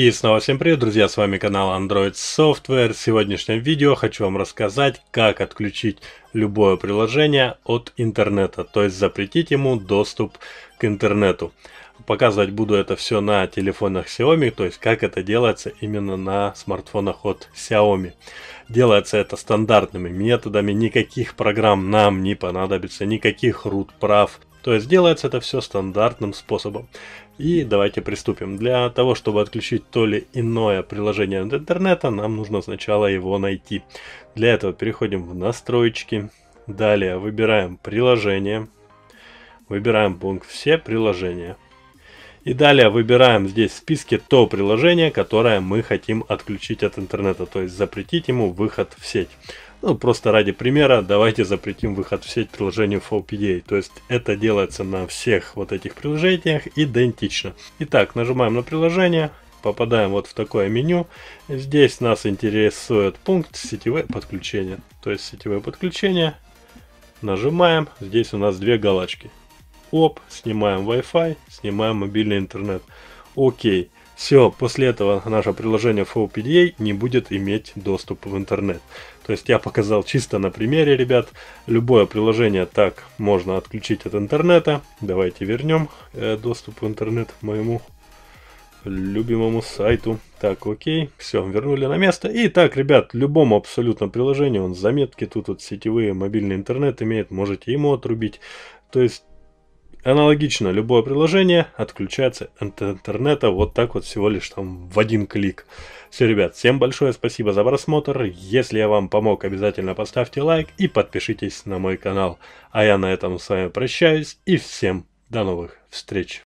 И снова всем привет, друзья, с вами канал Android Software. В сегодняшнем видео хочу вам рассказать, как отключить любое приложение от интернета, то есть запретить ему доступ к интернету. Показывать буду это все на телефонах Xiaomi, то есть как это делается именно на смартфонах от Xiaomi. Делается это стандартными методами, никаких программ нам не понадобится, никаких root прав. То есть делается это все стандартным способом. И давайте приступим. Для того, чтобы отключить то или иное приложение от интернета, нам нужно сначала его найти. Для этого переходим в настройки. Далее выбираем приложение. Выбираем пункт «Все приложения». И далее выбираем здесь в списке то приложение, которое мы хотим отключить от интернета. То есть запретить ему выход в сеть. Ну, просто ради примера, давайте запретим выход в сеть приложению 4PDA. То есть это делается на всех вот этих приложениях идентично. Итак, нажимаем на приложение, попадаем вот в такое меню. Здесь нас интересует пункт «Сетевые подключения». То есть сетевые подключения. Нажимаем, здесь у нас две галочки. Оп, снимаем Wi-Fi, снимаем мобильный интернет. Окей. Все, после этого наше приложение 4PDA не будет иметь доступ в интернет. То есть я показал чисто на примере, ребят. Любое приложение так можно отключить от интернета. Давайте вернем доступ в интернет моему любимому сайту. Так, окей, все, вернули на место. И так, ребят, любому абсолютно приложению, он заметки, тут вот сетевые, мобильный интернет имеет, можете ему отрубить. То есть аналогично, любое приложение отключается от интернета вот так вот всего лишь там в один клик. Все, ребят, всем большое спасибо за просмотр. Если я вам помог, обязательно поставьте лайк и подпишитесь на мой канал. А я на этом с вами прощаюсь и всем до новых встреч.